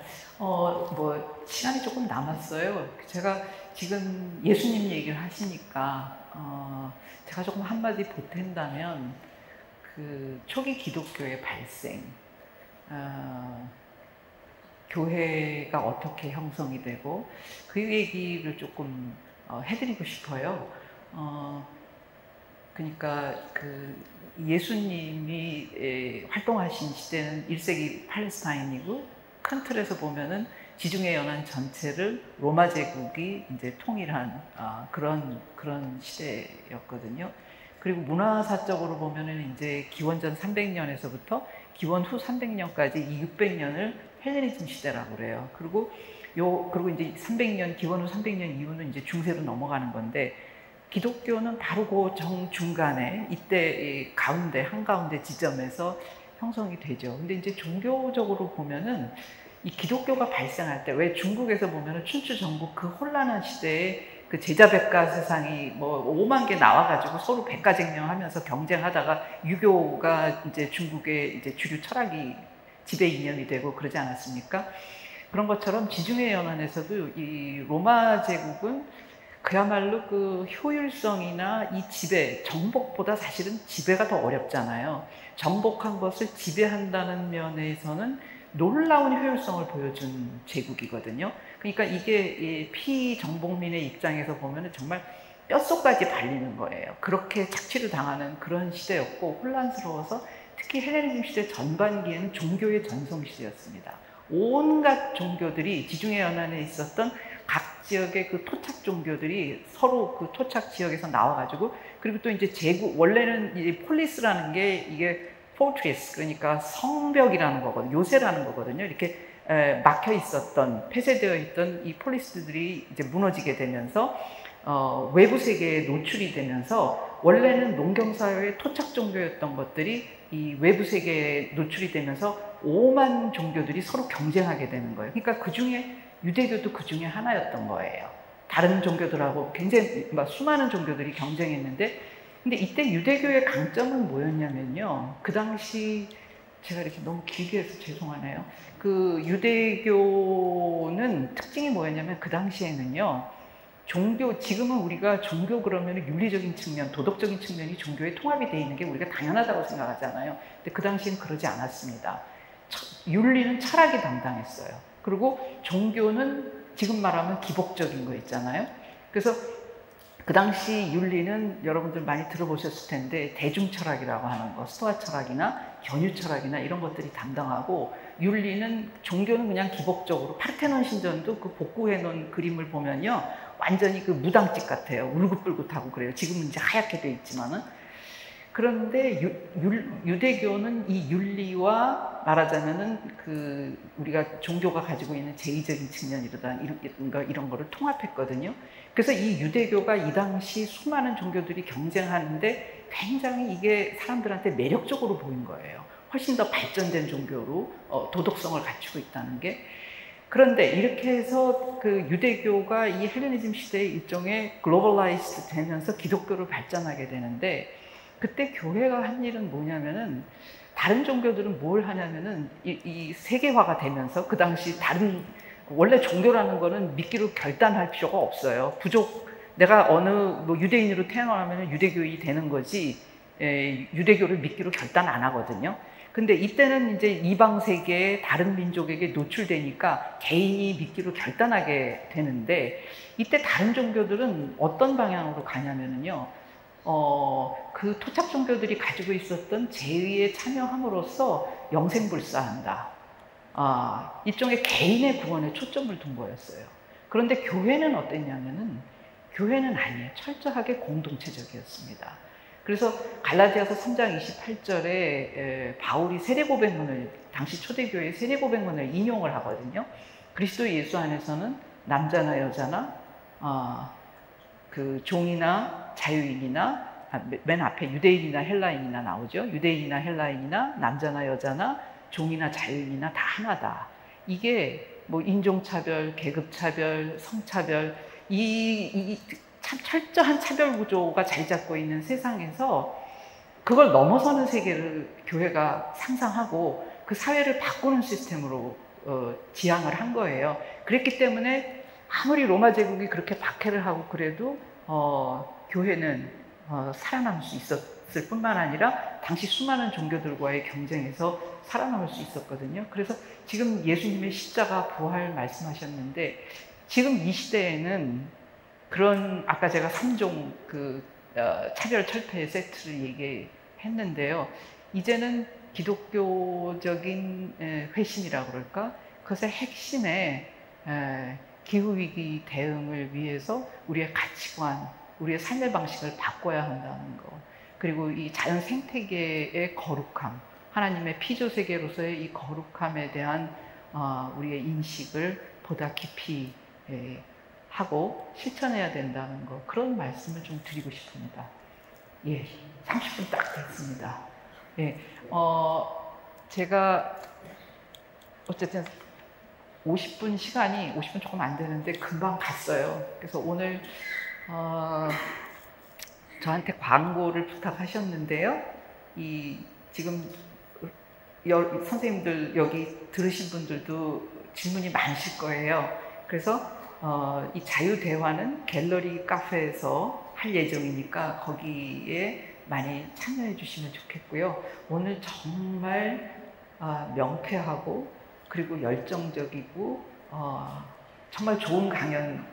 시간이 조금 남았어요. 제가 지금 예수님 얘기를 하시니까, 제가 조금 한마디 보탠다면, 그 초기 기독교의 발생, 교회가 어떻게 형성이 되고 그 얘기를 조금 해드리고 싶어요. 그러니까 그 예수님이 활동하신 시대는 1세기 팔레스타인이고 큰 틀에서 보면은 지중해 연안 전체를 로마 제국이 이제 통일한 그런 시대였거든요. 그리고 문화사적으로 보면은 이제 기원전 300년에서부터 기원 후 300년까지 600년을 헬레니즘 시대라고 그래요. 그리고 이제 300년, 기원 후 300년 이후는 이제 중세로 넘어가는 건데, 기독교는 바로 그 중간에, 이때 가운데, 한가운데 지점에서 형성이 되죠. 근데 이제 종교적으로 보면은 이 기독교가 발생할 때, 왜 중국에서 보면은 춘추전국 그 혼란한 시대에 그 제자백가 세상이 뭐 5만 개 나와가지고 서로 백가쟁명하면서 경쟁하다가 유교가 이제 중국의 이제 주류 철학이 지배 이념이 되고 그러지 않았습니까? 그런 것처럼 지중해 연안에서도 이 로마 제국은 그야말로 그 효율성이나 이 지배, 정복보다 사실은 지배가 더 어렵잖아요. 정복한 것을 지배한다는 면에서는 놀라운 효율성을 보여준 제국이거든요. 그러니까 이게 피정복민의 입장에서 보면 정말 뼛속까지 발리는 거예요. 그렇게 착취를 당하는 그런 시대였고 혼란스러워서 특히 헬레니즘 시대 전반기에는 종교의 전성 시대였습니다. 온갖 종교들이 지중해 연안에 있었던 각 지역의 그 토착 종교들이 서로 그 토착 지역에서 나와가지고, 그리고 또 이제 제국, 원래는 이 폴리스라는 게 이게 포트리스, 그러니까 성벽이라는 거거든요. 요새라는 거거든요. 이렇게 막혀 있었던, 폐쇄되어 있던 이 폴리스들이 이제 무너지게 되면서 외부 세계에 노출이 되면서 원래는 농경사회의 토착 종교였던 것들이 이 외부 세계에 노출이 되면서 5만 종교들이 서로 경쟁하게 되는 거예요. 그러니까 그 중에 유대교도 그 중에 하나였던 거예요. 다른 종교들하고 굉장히 수많은 종교들이 경쟁했는데 근데 이때 유대교의 강점은 뭐였냐면요. 그 당시 제가 이렇게 너무 길게 해서 죄송하네요. 그 유대교는 특징이 뭐였냐면 그 당시에는요. 종교, 지금은 우리가 종교 그러면 윤리적인 측면, 도덕적인 측면이 종교에 통합이 되어 있는 게 우리가 당연하다고 생각하잖아요. 근데 그 당시에는 그러지 않았습니다. 윤리는 철학이 담당했어요. 그리고 종교는 지금 말하면 기복적인 거 있잖아요. 그래서 그 당시 윤리는 여러분들 많이 들어보셨을 텐데 대중철학이라고 하는 거, 스토아 철학이나 견유 철학이나 이런 것들이 담당하고 윤리는, 종교는 그냥 기복적으로, 파르테논 신전도 그 복구해놓은 그림을 보면요. 완전히 그 무당집 같아요. 울긋불긋하고 그래요. 지금은 이제 하얗게 돼 있지만은. 그런데 유대교는 이 윤리와 말하자면은 그 우리가 종교가 가지고 있는 제의적인 측면이라든가 이런 거를 통합했거든요. 그래서 이 유대교가 이 당시 수많은 종교들이 경쟁하는데 굉장히 이게 사람들한테 매력적으로 보인 거예요. 훨씬 더 발전된 종교로 도덕성을 갖추고 있다는 게. 그런데 이렇게 해서 그 유대교가 이 헬레니즘 시대의 일종의 글로벌라이즈 되면서 기독교로 발전하게 되는데, 그때 교회가 한 일은 뭐냐면은, 다른 종교들은 뭘 하냐면은 이 세계화가 되면서, 그 당시 다른 원래 종교라는 거는 미끼로 결단할 필요가 없어요. 부족, 내가 어느 뭐 유대인으로 태어나면 유대교인이 되는 거지, 유대교를 미끼로 결단 안 하거든요. 근데 이때는 이제 이방 세계에 다른 민족에게 노출되니까 개인이 미끼로 결단하게 되는데, 이때 다른 종교들은 어떤 방향으로 가냐면은요. 그 토착 종교들이 가지고 있었던 제의에 참여함으로써 영생불사한다. 일종의 개인의 구원에 초점을 둔 거였어요. 그런데 교회는 어땠냐면은, 교회는 아니에요. 철저하게 공동체적이었습니다. 그래서 갈라디아서 3장 28절에 바울이 세례고백문을, 당시 초대교회의 세례고백문을 인용을 하거든요. 그리스도 예수 안에서는 남자나 여자나 그 종이나 자유인이나, 맨 앞에 유대인이나 헬라인이나 나오죠. 유대인이나 헬라인이나 남자나 여자나 종이나 자유인이나 다 하나다. 이게 뭐 인종차별, 계급차별, 성차별, 참 철저한 차별구조가 자리 잡고 있는 세상에서 그걸 넘어서는 세계를 교회가 상상하고 그 사회를 바꾸는 시스템으로 지향을 한 거예요. 그랬기 때문에 아무리 로마 제국이 그렇게 박해를 하고 그래도 교회는 살아남을 수 있었을 뿐만 아니라 당시 수많은 종교들과의 경쟁에서 살아남을 수 있었거든요. 그래서 지금 예수님의 십자가 부활 말씀하셨는데, 지금 이 시대에는 그런, 아까 제가 3종 그 차별 철폐 세트를 얘기했는데요. 이제는 기독교적인 회심이라고 그럴까? 그것의 핵심에 기후위기 대응을 위해서 우리의 가치관, 우리의 삶의 방식을 바꿔야 한다는 것, 그리고 이 자연 생태계의 거룩함, 하나님의 피조세계로서의 이 거룩함에 대한 우리의 인식을 보다 깊이 하고 실천해야 된다는 것, 그런 말씀을 좀 드리고 싶습니다. 예, 30분 딱 됐습니다. 예, 제가 어쨌든 50분 시간이, 50분 조금 안 되는데 금방 갔어요. 그래서 오늘 저한테 광고를 부탁하셨는데요. 지금 선생님들 여기 들으신 분들도 질문이 많으실 거예요. 그래서 이 자유대화는 갤러리 카페에서 할 예정이니까 거기에 많이 참여해 주시면 좋겠고요. 오늘 정말 명쾌하고 그리고 열정적이고 정말 좋은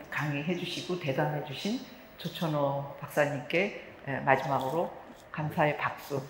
강의해 주시고 대담해 주신 조천호 박사님께 마지막으로 감사의 박수.